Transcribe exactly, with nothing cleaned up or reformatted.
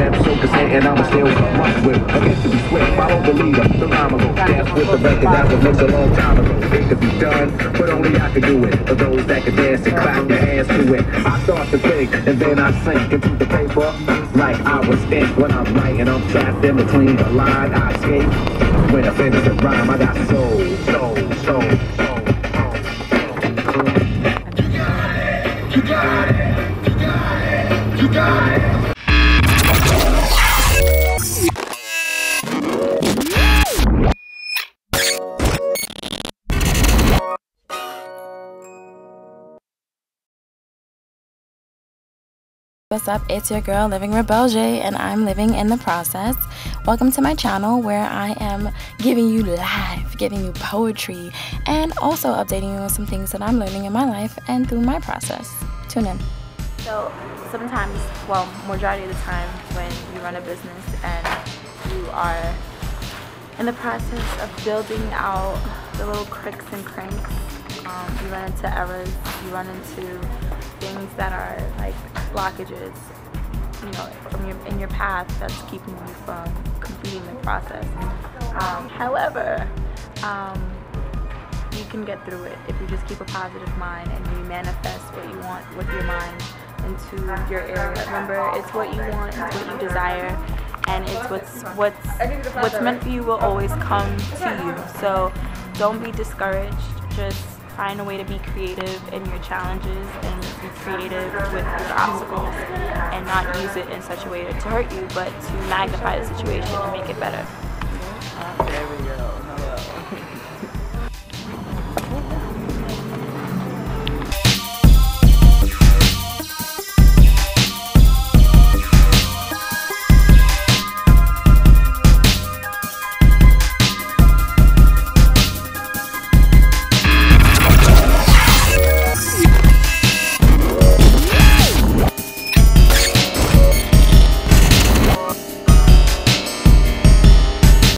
step, so consent, and I'ma still run with it. I get to be swift, follow the leader, the rhyme alone. Dance with the record that was looked a long time ago. It could be done, but only I could do it. For those that could dance and clap their hands to it. I start to think, and then I sink into the paper like I was ink. When I'm writing, I'm trapped in between the line I escape. When I finish the rhyme, I got soul, soul, soul, soul, soul, soul. You got it, you got it, you got it, you got it. What's up, it's your girl Living Rebel J, and I'm living in the process. Welcome to my channel where I am giving you life, giving you poetry, and also updating you on some things that I'm learning in my life and through my process. Tune in. So sometimes, well, majority of the time when you run a business and you are in the process of building out the little cricks and cranks, um, you run into errors, you run into things that are like blockages, you know, from your, in your path that's keeping you from completing the process. Um, however, um, you can get through it if you just keep a positive mind and you manifest what you want with your mind into your area. Remember, it's what you want, it's what you desire, and it's what's what's what's meant for you will always come to you. So don't be discouraged. Just find a way to be creative in your challenges and be creative with your obstacles, and not use it in such a way to hurt you, but to magnify the situation and make it better. Um, there we go.